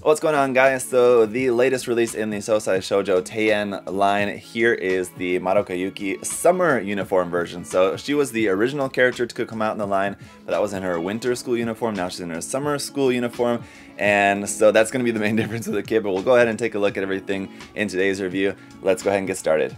What's going on, guys? So the latest release in the Sousai Shojo Teien line here is the Madoka Yuki summer uniform version. So she was the original character to come out in the line, but that was in her winter school uniform. Now she's in her summer school uniform, and so that's going to be the main difference with the kid, but we'll go ahead and take a look at everything in today's review. Let's go ahead and get started.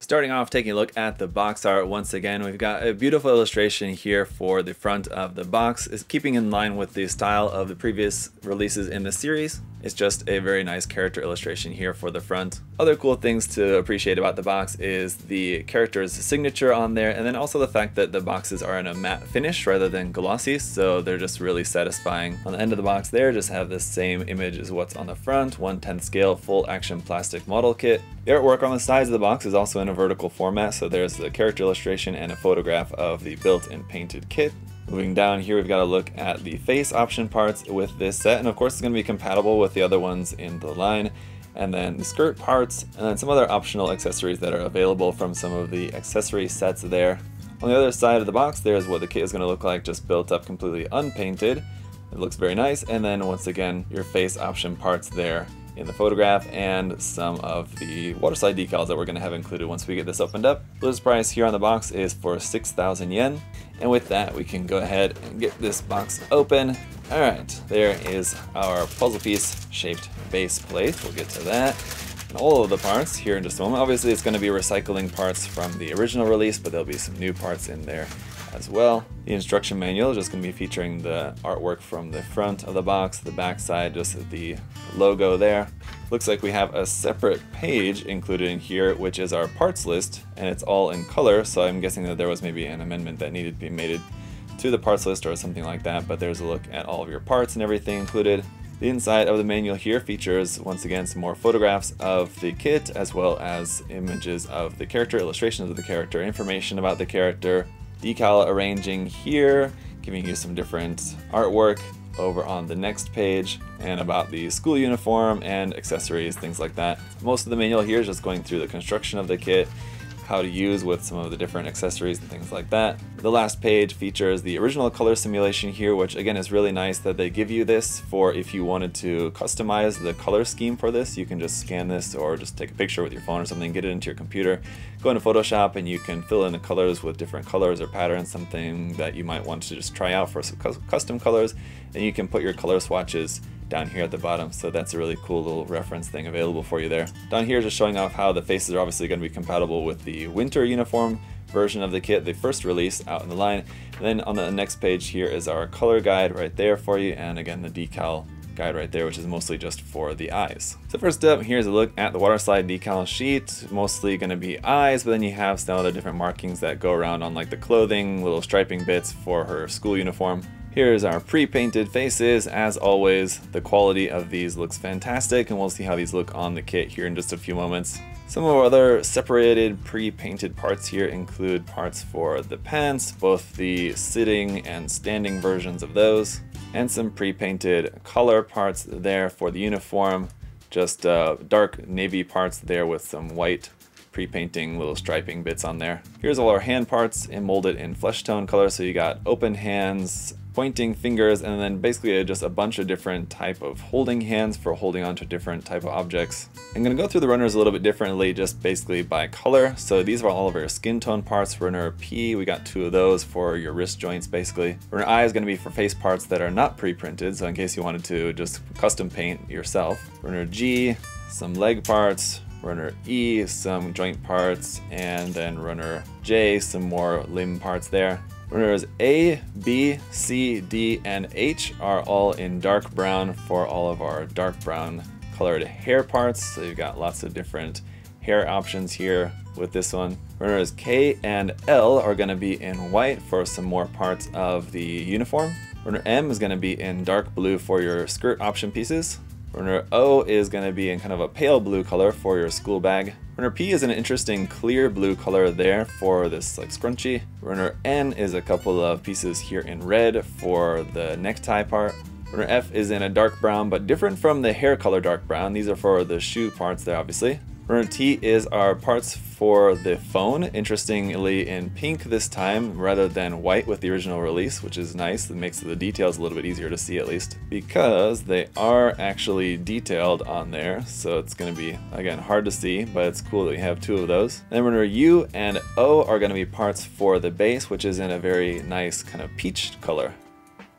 Starting off, taking a look at the box art once again, we've got a beautiful illustration here for the front of the box. It's keeping in line with the style of the previous releases in the series. It's just a very nice character illustration here for the front. Other cool things to appreciate about the box is the character's signature on there, and then also the fact that the boxes are in a matte finish rather than glossy, so they're just really satisfying. On the end of the box there, just have the same image as what's on the front, 1/10 scale full action plastic model kit. The artwork on the sides of the box is also in a vertical format, so there's the character illustration and a photograph of the built and painted kit. Moving down here, we've got a look at the face option parts with this set, and of course it's going to be compatible with the other ones in the line, and then the skirt parts, and then some other optional accessories that are available from some of the accessory sets there. On the other side of the box, there's what the kit is going to look like, just built up completely unpainted. It looks very nice, and then once again, your face option parts there in the photograph, and some of the waterslide decals that we're going to have included once we get this opened up. The list price here on the box is for 6,000 yen. And with that, we can go ahead and get this box open. All right, there is our puzzle piece shaped base plate. We'll get to that and all of the parts here in just a moment. Obviously, it's going to be recycling parts from the original release, but there'll be some new parts in there as well. The instruction manual is just going to be featuring the artwork from the front of the box, the back side, just the logo there. Looks like we have a separate page included in here, which is our parts list, and it's all in color, so I'm guessing that there was maybe an amendment that needed to be made to the parts list or something like that, but there's a look at all of your parts and everything included. The inside of the manual here features, once again, some more photographs of the kit, as well as images of the character, illustrations of the character, information about the character, decal arranging here, giving you some different artwork over on the next page, and about the school uniform and accessories, things like that. Most of the manual here is just going through the construction of the kit, how to use with some of the different accessories and things like that. The last page features the original color simulation here, which again is really nice that they give you this for if you wanted to customize the color scheme for this. You can just scan this or just take a picture with your phone or something, get it into your computer, go into Photoshop, and you can fill in the colors with different colors or patterns, something that you might want to just try out for some custom colors, and you can put your color swatches down here at the bottom, so that's a really cool little reference thing available for you there. Down here, just showing off how the faces are obviously going to be compatible with the winter uniform version of the kit, the first release out in the line. And then on the next page here is our color guide right there for you, and again the decal guide right there, which is mostly just for the eyes. So first up, here's a look at the waterslide decal sheet, mostly going to be eyes, but then you have some other different markings that go around on like the clothing, little striping bits for her school uniform. Here's our pre-painted faces. As always, the quality of these looks fantastic, and we'll see how these look on the kit here in just a few moments. Some of our other separated pre-painted parts here include parts for the pants, both the sitting and standing versions of those, and some pre-painted color parts there for the uniform, just dark navy parts there with some white pre-painting little striping bits on there. Here's all our hand parts molded in flesh tone color, so you got open hands, pointing fingers, and then basically just a bunch of different type of holding hands for holding onto different type of objects. I'm going to go through the runners a little bit differently, just basically by color. So these are all of our skin tone parts. Runner P, we got two of those for your wrist joints basically. Runner I is going to be for face parts that are not pre-printed, so in case you wanted to just custom paint yourself. Runner G, some leg parts. Runner E, some joint parts, and then runner J, some more limb parts there. Runners A, B, C, D, and H are all in dark brown for all of our dark brown colored hair parts, so you've got lots of different hair options here with this one. Runners K and L are going to be in white for some more parts of the uniform. Runner M is going to be in dark blue for your skirt option pieces. Runner O is going to be in kind of a pale blue color for your school bag. Runner P is an interesting clear blue color there for this like scrunchie. Runner N is a couple of pieces here in red for the necktie part. Runner F is in a dark brown, but different from the hair color dark brown. These are for the shoe parts there obviously. Runner T is our parts for the phone, interestingly in pink this time rather than white with the original release, which is nice. It makes the details a little bit easier to see, at least, because they are actually detailed on there, so it's going to be, again, hard to see, but it's cool that we have two of those. And then Runner U and O are going to be parts for the base, which is in a very nice kind of peach color.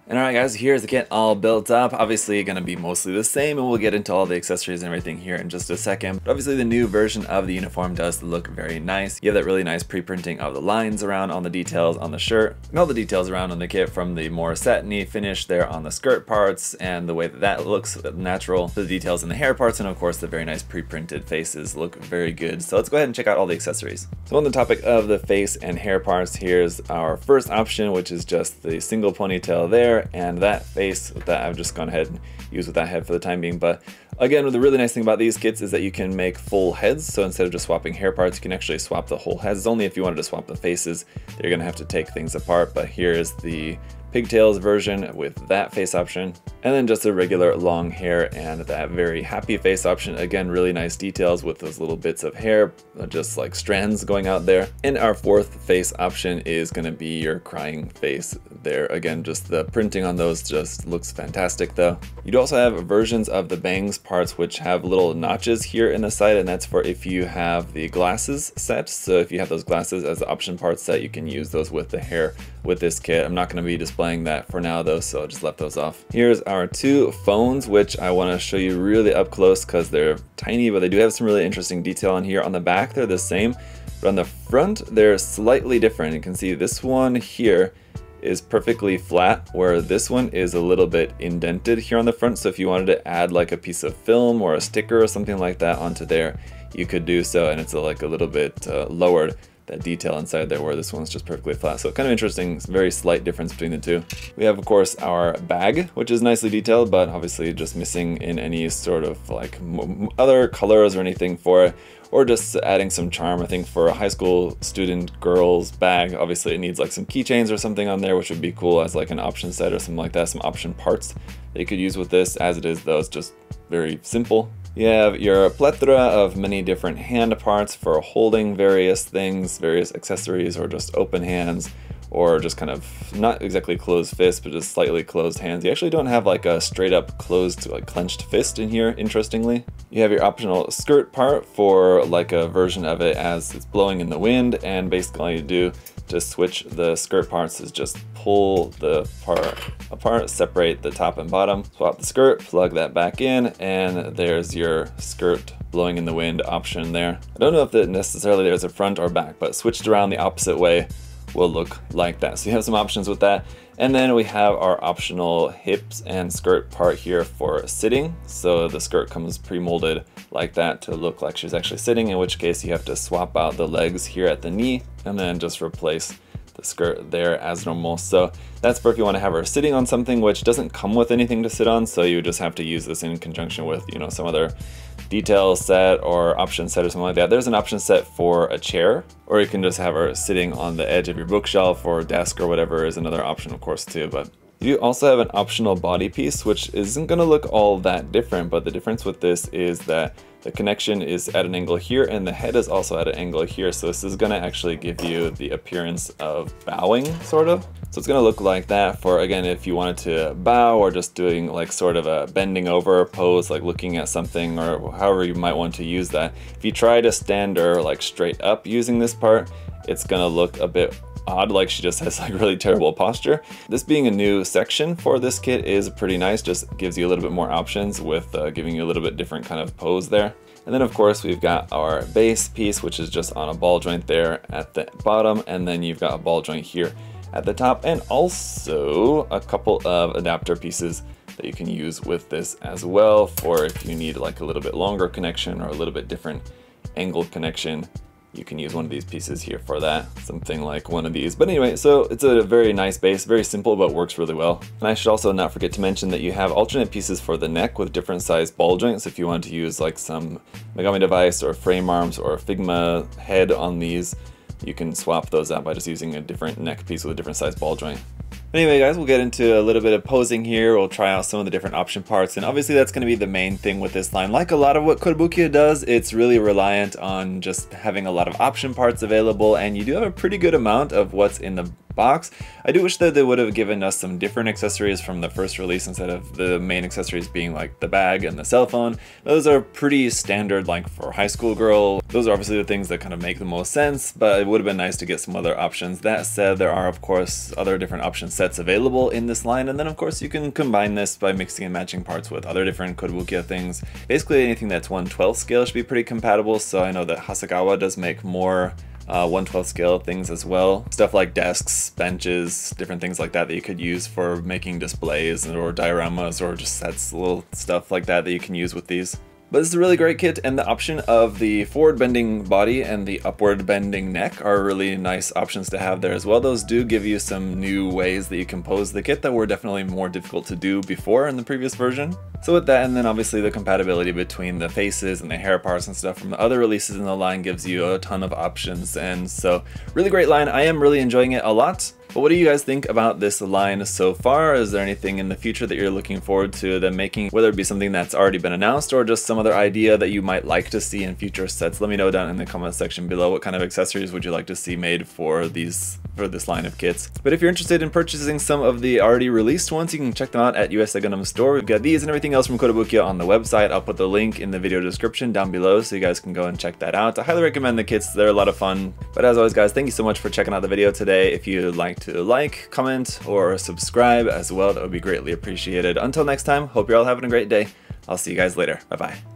And alright guys, here's the kit all built up. Obviously going to be mostly the same, and we'll get into all the accessories and everything here in just a second. But obviously the new version of the uniform does look very nice. You have that really nice pre-printing of the lines around on the details on the shirt, and all the details around on the kit, from the more satiny finish there on the skirt parts and the way that that looks natural, the details in the hair parts, and of course the very nice pre-printed faces look very good. So let's go ahead and check out all the accessories. So on the topic of the face and hair parts, here's our first option, which is just the single ponytail there, and that face that I've just gone ahead and used with that head for the time being. But again, the really nice thing about these kits is that you can make full heads, so instead of just swapping hair parts, you can actually swap the whole heads. It's only if you wanted to swap the faces that you're going to have to take things apart, but here is the pigtails version with that face option, and then just a regular long hair and that very happy face option. Again, really nice details with those little bits of hair, just like strands going out there. And our fourth face option is going to be your crying face there. Again, just the printing on those just looks fantastic though. You'd also have versions of the bangs parts which have little notches here in the side, and that's for if you have the glasses sets. So if you have those glasses as the option part set, you can use those with the hair with this kit. I'm not going to be displaying that for now though, so I just left those off. Here's our two phones, which I want to show you really up close because they're tiny, but they do have some really interesting detail on here. On the back they're the same, but on the front they're slightly different. You can see this one here is perfectly flat, where this one is a little bit indented here on the front. So if you wanted to add like a piece of film or a sticker or something like that onto there, you could do so, and it's like a little bit lowered, that detail inside there, where this one's just perfectly flat. So kind of interesting, very slight difference between the two. We have of course our bag, which is nicely detailed, but obviously just missing in any sort of like other colors or anything for it, or just adding some charm. I think for a high school student girl's bag, obviously it needs like some keychains or something on there, which would be cool as like an option set or something like that, some option parts that you could use with this. As it is though, it's just very simple. You have your plethora of many different hand parts for holding various things, various accessories, or just open hands, or just kind of not exactly closed fists, but just slightly closed hands. You actually don't have like a straight up closed, like clenched fist in here, interestingly. You have your optional skirt part for like a version of it as it's blowing in the wind, and basically all you do to switch the skirt parts is just pull the part apart, separate the top and bottom, swap the skirt, plug that back in, and there's your skirt blowing in the wind option there. I don't know if that necessarily there's a front or back, but switched around the opposite way will look like that. So you have some options with that. And then we have our optional hips and skirt part here for sitting. So the skirt comes pre-molded like that to look like she's actually sitting, in which case you have to swap out the legs here at the knee and then just replace the skirt there as normal. So that's for if you want to have her sitting on something, which doesn't come with anything to sit on, so you just have to use this in conjunction with, you know, some other detail set or option set or something like that. There's an option set for a chair, or you can just have her sitting on the edge of your bookshelf or desk or whatever is another option of course too. But you also have an optional body piece, which isn't going to look all that different, but the difference with this is that the connection is at an angle here and the head is also at an angle here, so this is going to actually give you the appearance of bowing, sort of. So it's going to look like that for, again, if you wanted to bow or just doing like sort of a bending over pose, like looking at something, or however you might want to use that. If you try to stand her like straight up using this part, it's going to look a bit odd, like she just has like really terrible posture. This being a new section for this kit is pretty nice, just gives you a little bit more options with giving you a little bit different kind of pose there. And then of course we've got our base piece, which is just on a ball joint there at the bottom, and then you've got a ball joint here at the top, and also a couple of adapter pieces that you can use with this as well for if you need like a little bit longer connection or a little bit different angled connection. You can use one of these pieces here for that, something like one of these. But anyway, so it's a very nice base, very simple, but works really well. And I should also not forget to mention that you have alternate pieces for the neck with different size ball joints. If you want to use like some Megami Device or Frame Arms or Figma head on these, you can swap those out by just using a different neck piece with a different size ball joint. But anyway, guys, we'll get into a little bit of posing here. We'll try out some of the different option parts, and obviously that's going to be the main thing with this line. Like a lot of what Kotobukiya does, it's really reliant on just having a lot of option parts available, and you do have a pretty good amount of what's in the box. I do wish that they would have given us some different accessories from the first release instead of the main accessories being like the bag and the cell phone. Those are pretty standard, like for high school girl. Those are obviously the things that kind of make the most sense, but it would have been nice to get some other options. That said, there are of course other different option sets available in this line, and then of course you can combine this by mixing and matching parts with other different Kotobukiya things. Basically anything that's 1/12 scale should be pretty compatible, so I know that Hasegawa does make more 1/12 scale things as well. Stuff like desks, benches, different things like that that you could use for making displays or dioramas or just sets, little stuff like that that you can use with these. But this is a really great kit, and the option of the forward bending body and the upward bending neck are really nice options to have there as well. Those do give you some new ways that you can pose the kit that were definitely more difficult to do before in the previous version. So with that, and then obviously the compatibility between the faces and the hair parts and stuff from the other releases in the line gives you a ton of options, and so really great line. I am really enjoying it a lot. But what do you guys think about this line so far? Is there anything in the future that you're looking forward to them making, whether it be something that's already been announced or just some other idea that you might like to see in future sets? Let me know down in the comment section below what kind of accessories would you like to see made for this line of kits. But if you're interested in purchasing some of the already released ones, you can check them out at USA Gundam Store. We've got these and everything else from Kotobukiya on the website. I'll put the link in the video description down below so you guys can go and check that out. I highly recommend the kits, they're a lot of fun. But as always guys, thank you so much for checking out the video today. If you liked to like, comment, or subscribe as well. That would be greatly appreciated. Until next time, hope you're all having a great day. I'll see you guys later. Bye-bye.